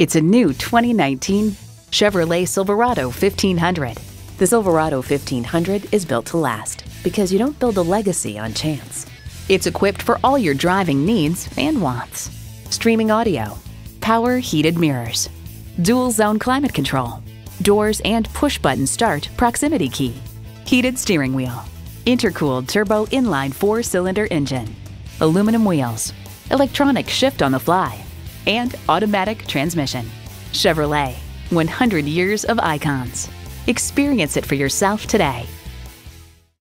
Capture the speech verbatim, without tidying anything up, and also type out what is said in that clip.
It's a new twenty nineteen Chevrolet Silverado fifteen hundred. The Silverado fifteen hundred is built to last because you don't build a legacy on chance. It's equipped for all your driving needs and wants. Streaming audio, power heated mirrors, dual zone climate control, doors and push button start proximity key, heated steering wheel, intercooled turbo inline four cylinder engine, aluminum wheels, electronic shift on the fly, and automatic transmission. Chevrolet, one hundred years of icons. Experience it for yourself today.